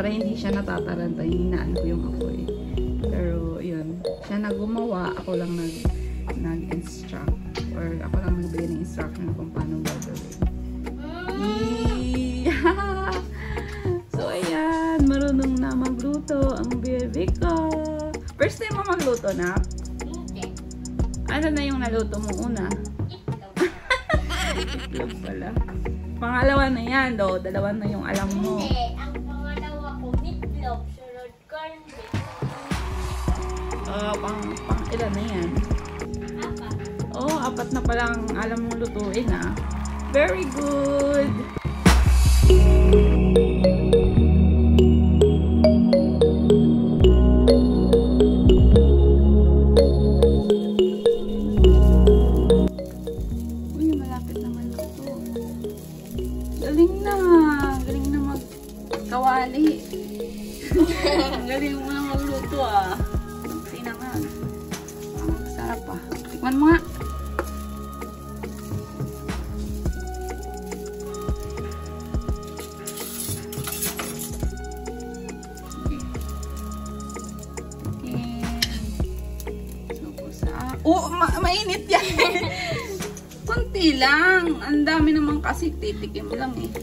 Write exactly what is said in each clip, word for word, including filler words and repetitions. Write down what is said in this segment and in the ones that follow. Para hindi siya natataranta, hininaan ko yung apoy. Pero yun, siya nagumawa, ako lang nag nag-instruct or ako lang nagbigay ng instruction kung paano gagawin. So ayan, marunong na magluto ang baby ko. First time mo magluto na? Ano na yung naluto mo una? Itlog pala. Pangalawa na yan daw, dalawa na yung alam mo. Uh, pang, pang ilan na yan? Apat. Oh, apat na palang alam mong lutuin ah. Very good! Uy, malapit naman luto. Galing na! Galing na magkawali. Galing mo na magluto ah. Apa? Tikman mo nga. Okay. Okay. Suko sa... Oh! Ma mainit yan! Kunti lang! Ang dami naman kasi titikim lang eh.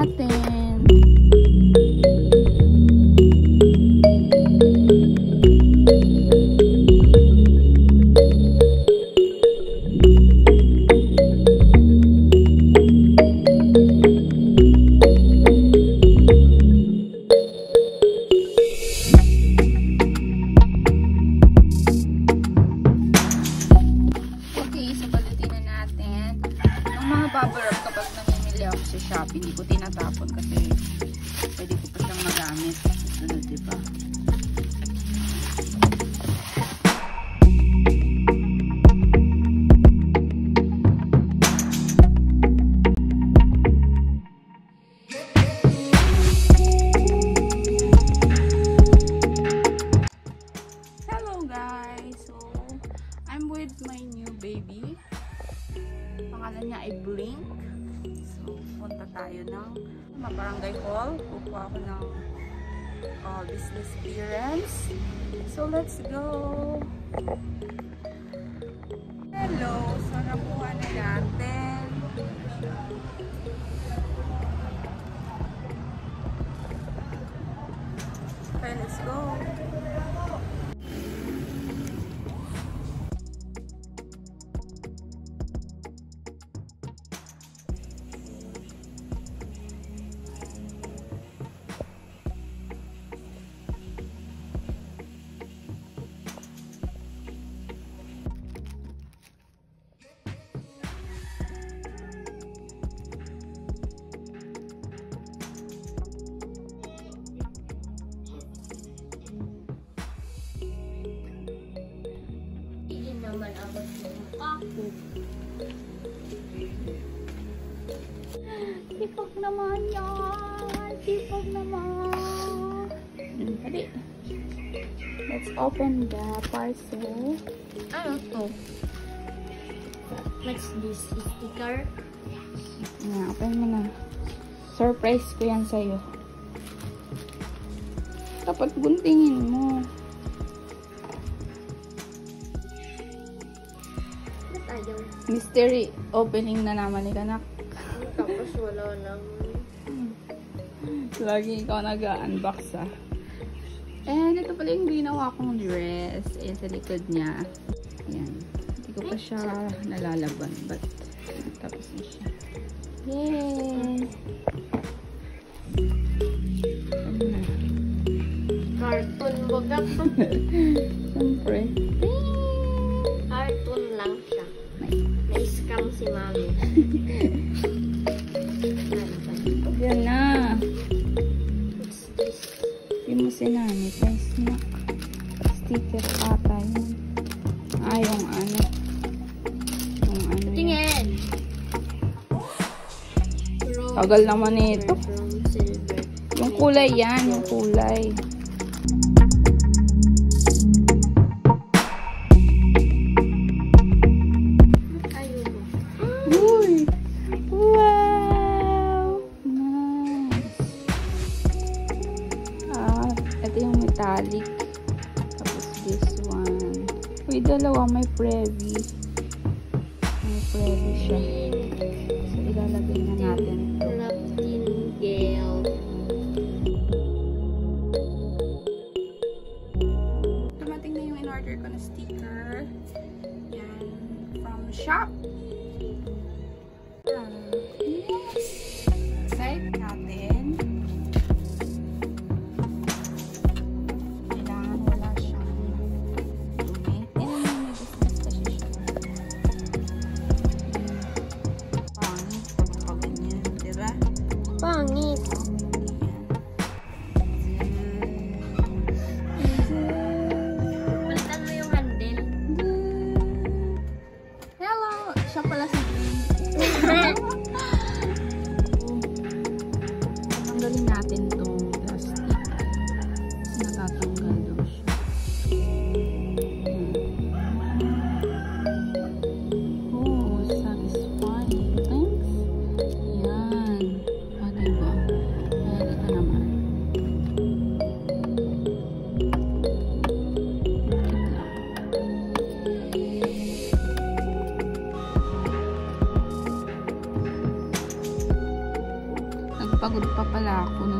nothing. Okay, so pagdating na natin, ang mga bubble wrap kapag namimili ako sa shop, hindi ko tinatapon kasi pwede ko pa siyang magamit. Susunod, diba? Pangalan niya ay Blink. So, punta tayo ng Mabarangay Hall. Pupuha ako ng uh, business clearance. So, let's go! Hello! So, nakuha na natin. Okay, let's go! Naman ako sa ako. Tipog naman yan! Tipog naman! Ready? Let's open the parcel. Ano to? What's this? Sticker? Yeah, open mo na. Surprise ko yan sa'yo. Dapat guntingin mo. Mystery opening na naman ni Kanak. Tapos wala lang. Lagi ikaw nag-unbox ah. And ito pala yung ginawa kong dress. Ayan sa likod niya. Ayan. Hindi ko pa siya nalalaban. But tapos na siya. Yay! Cartoon baga to. Siyempre. Cartoon lang siya. Naiskam si Mami. Yan na. Hindi mo sinami. Guys, na. Sticker ata yun. Ah, yung ano. Yung ano yun. Tingin! Tagal naman ito. Yung kulay yan. Yung kulay. Tapos this one. Uy, dalawa. May prevy. May prevy siya. So, ilalagay na natin ito. Nightingale. Dumating na yung in-order ko na sticker. Yan. From shop. Yes. Save natin. pagod pa pala ako nung